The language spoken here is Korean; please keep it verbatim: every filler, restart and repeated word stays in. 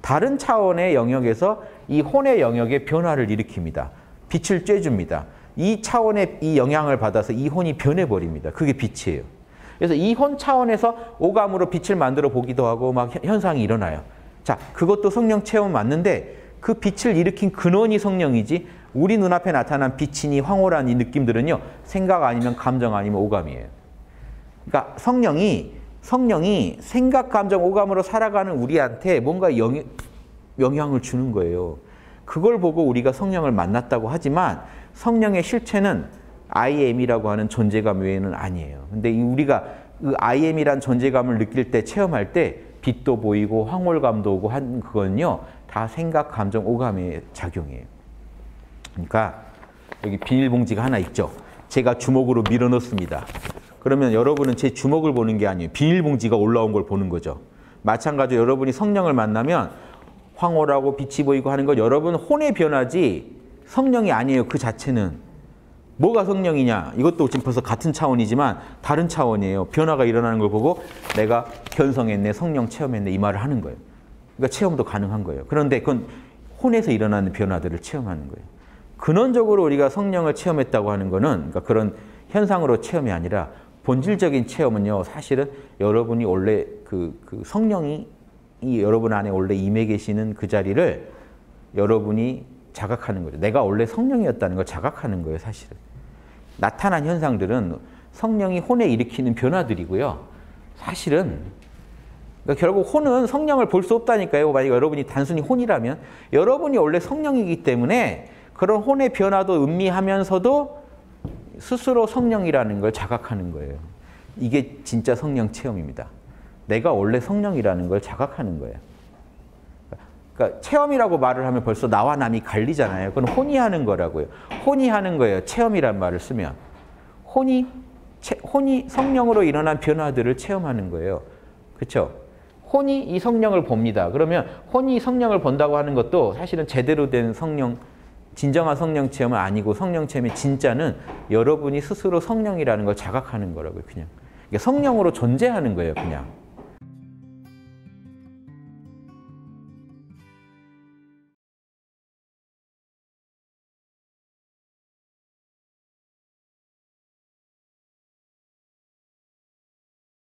다른 차원의 영역에서 이 혼의 영역에 변화를 일으킵니다. 빛을 쬐줍니다. 이 차원의 이 영향을 받아서 이 혼이 변해버립니다. 그게 빛이에요. 그래서 이 혼 차원에서 오감으로 빛을 만들어 보기도 하고 막 현상이 일어나요. 자, 그것도 성령 체험 맞는데 그 빛을 일으킨 근원이 성령이지 우리 눈앞에 나타난 빛이니 황홀한 이 느낌들은요. 생각 아니면 감정 아니면 오감이에요. 그러니까 성령이 성령이 생각, 감정, 오감으로 살아가는 우리한테 뭔가 영향, 영향을 주는 거예요. 그걸 보고 우리가 성령을 만났다고 하지만 성령의 실체는 아이엠이라고 하는 존재감 외에는 아니에요. 근데 우리가 그 아이엠이란 존재감을 느낄 때, 체험할 때 빛도 보이고 황홀감도 오고 한 그건요. 다 생각, 감정, 오감의 작용이에요. 그러니까 여기 비닐봉지가 하나 있죠. 제가 주먹으로 밀어넣습니다. 그러면 여러분은 제 주먹을 보는 게 아니에요. 비닐봉지가 올라온 걸 보는 거죠. 마찬가지로 여러분이 성령을 만나면 황홀하고 빛이 보이고 하는 건 여러분 혼의 변화지 성령이 아니에요. 그 자체는. 뭐가 성령이냐? 이것도 지금 벌써 같은 차원이지만 다른 차원이에요. 변화가 일어나는 걸 보고 내가 견성했네, 성령 체험했네 이 말을 하는 거예요. 그러니까 체험도 가능한 거예요. 그런데 그건 혼에서 일어나는 변화들을 체험하는 거예요. 근원적으로 우리가 성령을 체험했다고 하는 거는 그러니까 그런 현상으로 체험이 아니라 본질적인 체험은요. 사실은 여러분이 원래 그, 그 성령이 이 여러분 안에 원래 임해 계시는 그 자리를 여러분이 자각하는 거죠. 내가 원래 성령이었다는 걸 자각하는 거예요. 사실은. 나타난 현상들은 성령이 혼에 일으키는 변화들이고요. 사실은 그러니까 결국 혼은 성령을 볼 수 없다니까요. 만약에 여러분이 단순히 혼이라면 여러분이 원래 성령이기 때문에 그런 혼의 변화도 음미하면서도 스스로 성령이라는 걸 자각하는 거예요. 이게 진짜 성령 체험입니다. 내가 원래 성령이라는 걸 자각하는 거예요. 그러니까 체험이라고 말을 하면 벌써 나와 남이 갈리잖아요. 그건 혼이 하는 거라고요. 혼이 하는 거예요. 체험이란 말을 쓰면. 혼이, 체, 혼이 성령으로 일어난 변화들을 체험하는 거예요. 그렇죠? 혼이 이 성령을 봅니다. 그러면 혼이 성령을 본다고 하는 것도 사실은 제대로 된 성령, 진정한 성령 체험은 아니고 성령 체험의 진짜는 여러분이 스스로 성령이라는 걸 자각하는 거라고요. 그냥. 그러니까 성령으로 존재하는 거예요. 그냥.